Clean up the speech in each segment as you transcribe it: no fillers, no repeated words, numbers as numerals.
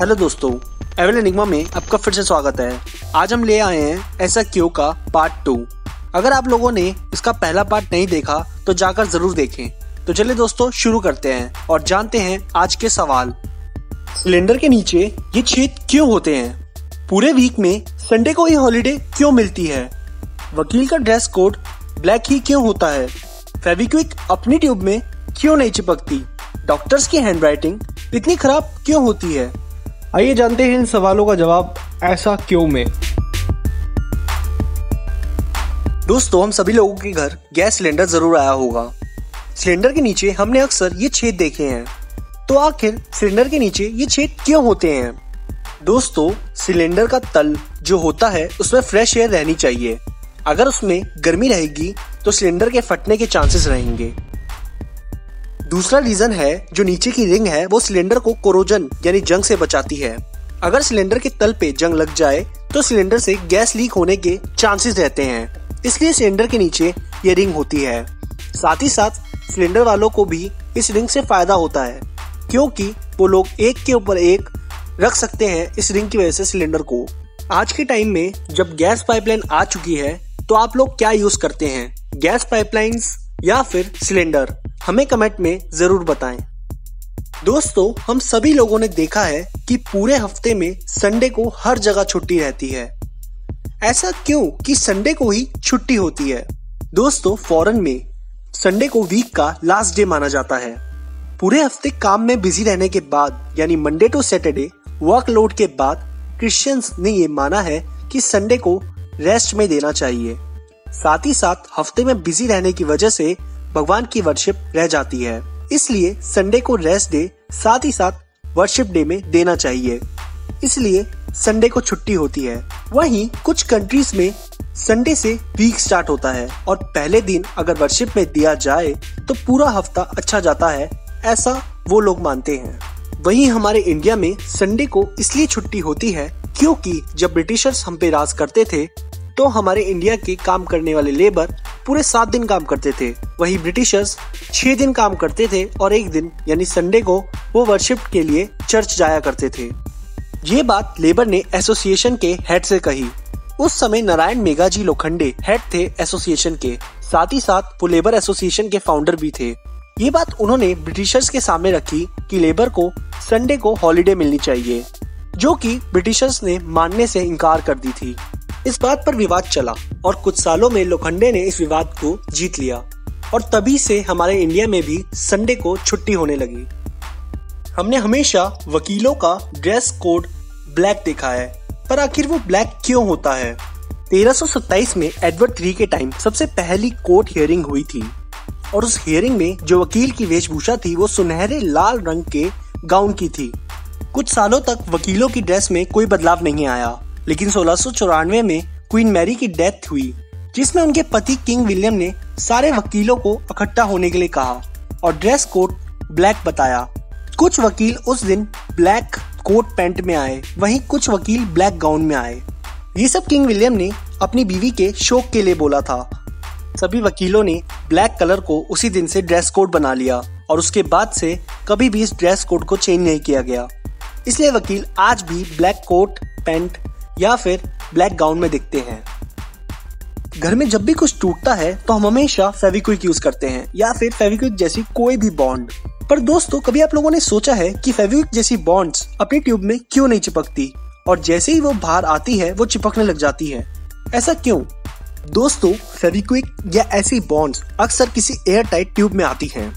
Hello दोस्तों, avail enigma में आपका फिर से स्वागत है। आज हम ले आए हैं ऐसा क्यों का पार्ट 2। अगर आप लोगों ने इसका पहला पार्ट नहीं देखा तो जाकर जरूर देखें। तो चलिए दोस्तों शुरू करते हैं और जानते हैं आज के सवाल। सिलेंडर के नीचे ये छेद क्यों होते हैं? पूरे वीक में संडे को ये हॉलीडे क्यों मिलती है? वकील का ड्रेस कोड ब्लैक ही क्यों होता है? फेविक्विक अपनी ट्यूब में क्यों नहीं चिपकती? डॉक्टर्स की हैंडराइटिंग इतनी खराब क्यों होती है? आइए जानते हैं इन सवालों का जवाब ऐसा क्यों में। दोस्तों, हम सभी लोगों के घर गैस सिलेंडर जरूर आया होगा। सिलेंडर के नीचे हमने अक्सर ये छेद देखे हैं। तो आखिर सिलेंडर के नीचे ये छेद क्यों होते हैं? दोस्तों, सिलेंडर का तल जो होता है उसमें फ्रेश एयर रहनी चाहिए। अगर उसमें गर्मी रहेगी तो सिलेंडर के फटने के चांसेस रहेंगे। दूसरा रीजन है जो नीचे की रिंग है वो सिलेंडर को कोरोजन यानी जंग से बचाती है। अगर सिलेंडर के तल पे जंग लग जाए तो सिलेंडर से गैस लीक होने के चांसेस रहते हैं, इसलिए सिलेंडर के नीचे ये रिंग होती है। साथ ही साथ सिलेंडर वालों को भी इस रिंग से फायदा होता है क्योंकि वो लोग एक के ऊपर एक रख सकते हैं इस रिंग की वजह से सिलेंडर को। आज के टाइम में जब गैस पाइपलाइन आ चुकी है तो आप लोग क्या यूज करते हैं, गैस पाइपलाइन या फिर सिलेंडर? हमें कमेंट में जरूर बताएं। दोस्तों, हम सभी लोगों ने देखा है कि पूरे हफ्ते में संडे को हर जगह छुट्टी रहती है। ऐसा क्यों कि संडे को ही छुट्टी होती है? दोस्तों, फॉरेन में संडे को वीक का लास्ट डे माना जाता है। पूरे हफ्ते काम में बिजी रहने के बाद यानी मंडे टू सैटरडे वर्कलोड के बाद क्रिश्चियंस ने ये माना है कि संडे को रेस्ट में देना चाहिए। साथ ही साथ हफ्ते में बिजी रहने की वजह से भगवान की वर्शिप रह जाती है, इसलिए संडे को रेस्ट डे साथ ही साथ वर्शिप डे में देना चाहिए, इसलिए संडे को छुट्टी होती है। वहीं कुछ कंट्रीज में संडे से वीक स्टार्ट होता है और पहले दिन अगर वर्शिप में दिया जाए तो पूरा हफ्ता अच्छा जाता है, ऐसा वो लोग मानते हैं। वहीं हमारे इंडिया में संडे को इसलिए छुट्टी होती है क्योंकि जब ब्रिटिशर्स हम पे राज करते थे तो हमारे इंडिया के काम करने वाले लेबर पूरे 7 दिन काम करते थे, वही ब्रिटिशर्स 6 दिन काम करते थे और 1 दिन यानी संडे को वो वर्शिप के लिए चर्च जाया करते थे। ये बात लेबर ने एसोसिएशन के हेड से कही। उस समय नारायण मेघाजी लोखंडे हेड थे एसोसिएशन के, साथ ही साथ वो लेबर एसोसिएशन के फाउंडर भी थे। ये बात उन्होंने ब्रिटिशर्स के सामने रखी कि लेबर को संडे को हॉलीडे मिलनी चाहिए, जो कि ब्रिटिशर्स ने मानने से इनकार कर दी थी। इस बात पर विवाद चला और कुछ सालों में लोखंडे ने इस विवाद को जीत लिया और तभी से हमारे इंडिया में भी संडे को छुट्टी होने लगी। हमने हमेशा वकीलों का ड्रेस कोड ब्लैक देखा है, पर आखिर वो ब्लैक क्यों होता है? 1327 में एडवर्ड III के टाइम सबसे पहली कोर्ट हियरिंग हुई थी और उस हियरिंग में जो वकील की वेशभूषा थी वो सुनहरे लाल रंग के गाउन की थी। कुछ सालों तक वकीलों की ड्रेस में कोई बदलाव नहीं आया, लेकिन 1694 में क्वीन मैरी की डेथ हुई जिसमें उनके पति किंग विलियम ने सारे वकीलों को इकट्ठा होने के लिए कहा और ड्रेस कोड ब्लैक बताया। कुछ वकील उस दिन ब्लैक कोट पैंट में आए, वहीं कुछ वकील ब्लैक गाउन में आए। ये सब किंग विलियम ने अपनी बीवी के शोक के लिए बोला था। सभी वकीलों ने ब्लैक कलर को उसी दिन से ड्रेस कोड बना लिया और उसके बाद से कभी भी इस ड्रेस कोड को चेंज नहीं किया गया, इसलिए वकील आज भी ब्लैक कोट पैंट या फिर ब्लैक गाउन में दिखते हैं। घर में जब भी कुछ टूटता है तो हम हमेशा फेविक्विक यूज करते हैं या फिर फेविक्विक जैसी कोई भी बॉन्ड। पर दोस्तों, कभी आप लोगों ने सोचा है कि फेविक्विक जैसी बॉन्ड्स अपनी ट्यूब में क्यों नहीं चिपकती और जैसे ही वो बाहर आती है वो चिपकने लग जाती है, ऐसा क्यों? दोस्तों, फेविक्विक या ऐसी बॉन्ड्स अक्सर किसी एयर टाइट ट्यूब में आती है।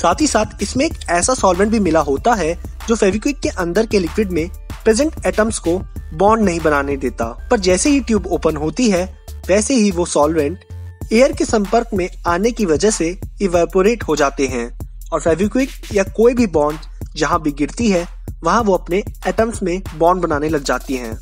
साथ ही साथ इसमें एक ऐसा सॉल्वेंट भी मिला होता है जो फेविक्विक के अंदर के लिक्विड में प्रेजेंट एटम्स को बॉन्ड नहीं बनाने देता, पर जैसे ही ट्यूब ओपन होती है वैसे ही वो सॉल्वेंट एयर के संपर्क में आने की वजह से इवेपोरेट हो जाते हैं और फेविक्विक या कोई भी बॉन्ड जहां भी गिरती है वहां वो अपने एटम्स में बॉन्ड बनाने लग जाती हैं।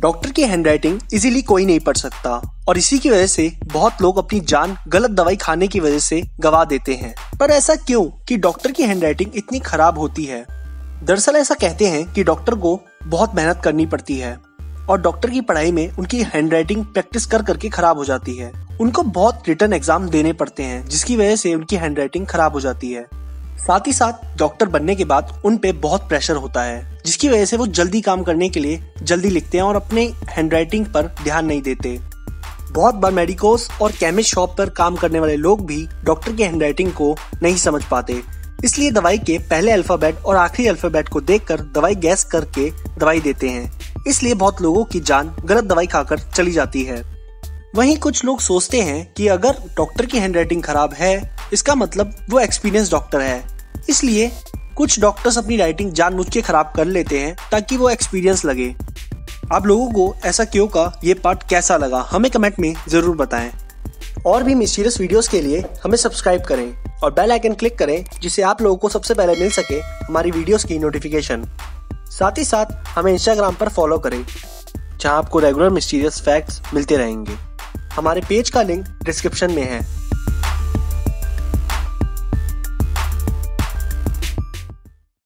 डॉक्टर की हैंडराइटिंग इजीली कोई नहीं पढ़ सकता और इसी की वजह से बहुत लोग अपनी जान गलत दवाई खाने की वजह से गंवा देते हैं, पर ऐसा क्यों कि डॉक्टर की हैंडराइटिंग इतनी खराब होती है? दरअसल ऐसा कहते हैं कि डॉक्टर को बहुत मेहनत करनी पड़ती है और डॉक्टर की पढ़ाई में उनकी हैंडराइटिंग प्रैक्टिस कर करके खराब हो जाती है। उनको बहुत रिटन एग्जाम देने पड़ते हैं जिसकी वजह से उनकी हैंडराइटिंग खराब हो जाती है। साथ ही साथ डॉक्टर बनने के बाद उन पे बहुत प्रेशर होता है, जिसकी वजह से वो जल्दी काम करने के लिए जल्दी लिखते हैं और अपने हैंडराइटिंग पर ध्यान नहीं देते। बहुत बार मेडिकोस और केमिस्ट शॉप पर काम करने वाले लोग भी डॉक्टर के हैंडराइटिंग को नहीं समझ पाते, इसलिए दवाई के पहले अल्फाबेट और आखिरी अल्फाबेट को देखकर दवाई गैस करके दवाई देते हैं। इसलिए बहुत लोगों की जान गलत दवाई खाकर चली जाती है। वहीं कुछ लोग सोचते हैं कि अगर डॉक्टर की हैंडराइटिंग खराब है, इसका मतलब वो एक्सपीरियंस डॉक्टर है, इसलिए कुछ डॉक्टर्स अपनी राइटिंग जानबूझ के खराब कर लेते हैं ताकि वो एक्सपीरियंस लगे। आप लोगों को ऐसा क्यों का ये पार्ट कैसा लगा हमें कमेंट में जरूर बताएं। और भी मिस्टीरियस वीडियोस के लिए हमें सब्सक्राइब करें और बेल आइकन क्लिक करें, जिससे आप लोगों को सबसे पहले मिल सके हमारी वीडियोस की नोटिफिकेशन। साथ ही साथ हमें इंस्टाग्राम पर फॉलो करें, जहां आपको रेगुलर मिस्टीरियस फैक्ट्स मिलते रहेंगे। हमारे पेज का लिंक डिस्क्रिप्शन में है।